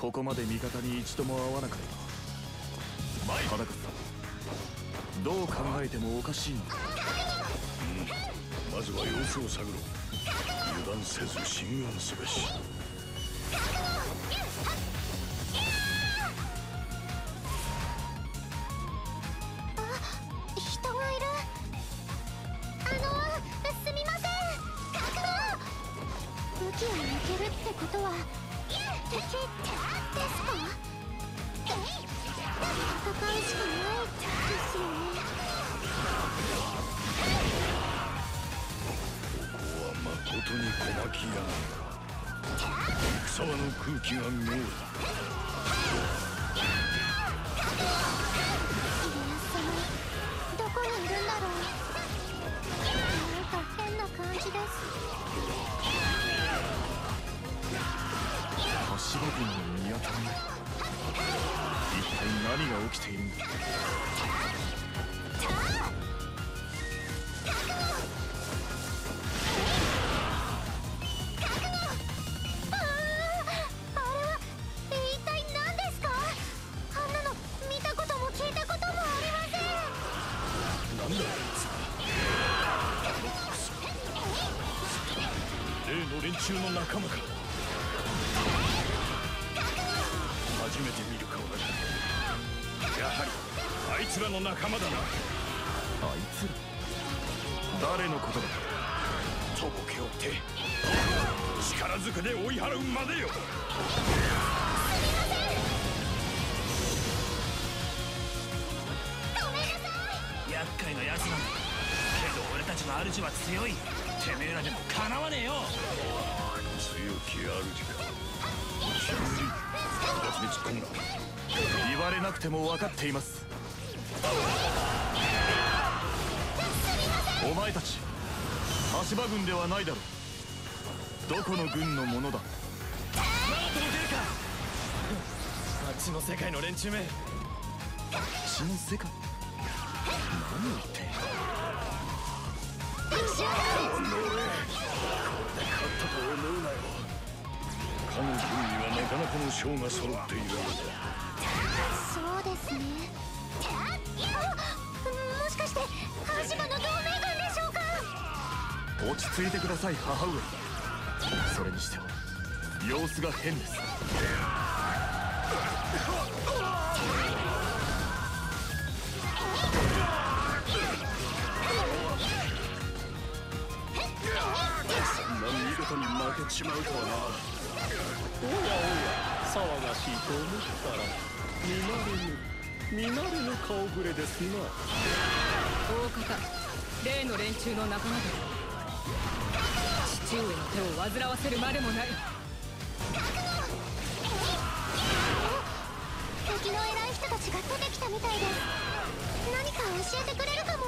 ここまで味方に一度も合わなかった。裸さん、どう考えてもおかしいのだ。うん、まずは様子を探ろう。油断せず進軍すべし。います。お前たち足場軍ではないだろう。どこの軍のものだ。何とも出るか。あっちの世界の連中め。あっちの世界、何を言ってんの。この俺、これで勝ったと思うなよ。彼女にはなかなかの将が揃っているのだ。そうですね。もしかして羽島の同盟軍でしょうか。落ち着いてください母上。それにしては様子が変です。そんな見事に負けちまうとはな。おやおや、騒がしいと思ったら見慣れぬ顔ぶれですな。大方例の連中の仲間だ。父上の手を煩わせるまでもない。敵の偉い人たちが出てきたみたいです。何か教えてくれるかも。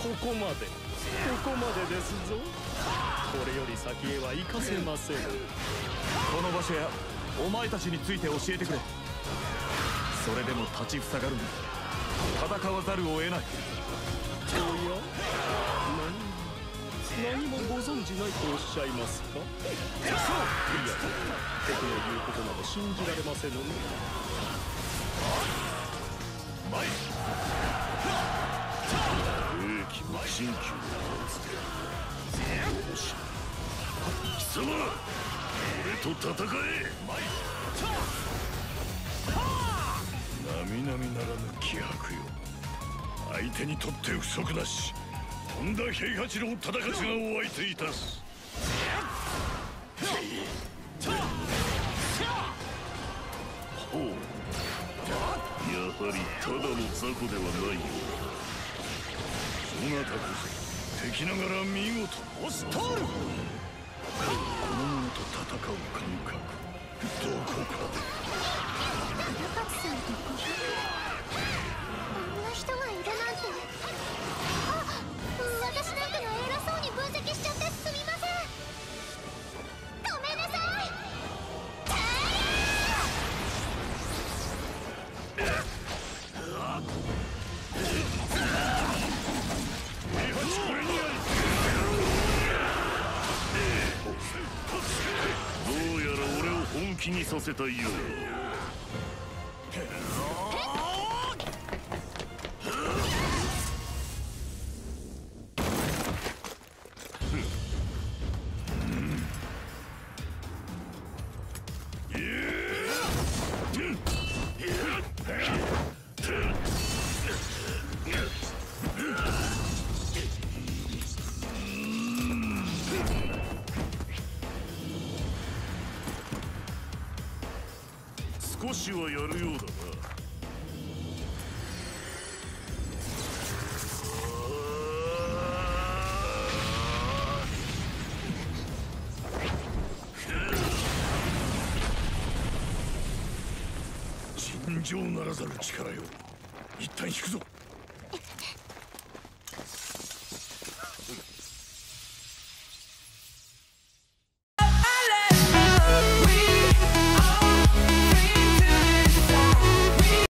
ここまでですぞ。これより先へは行かせません。この場所やお前たちについて教えてくれ。それでも立ちふさがるに戦わざるを得ない。おや、何もご存じないとおっしゃいますか。そういや、僕の言うことなど信じられませんのね。兵器無神級をつける。もし貴様俺と戦え。並々ならぬ気迫よ。相手にとって不足なし。本田平八郎忠勝がお相手いたす。ほう、やはりただの雑魚ではないよ。そなたこそ敵ながら見事オスタール。この者と戦う感覚どこかで。気にさせたいようだ。少しはやるようだな。尋常ならざる力よ。一旦引くぞ。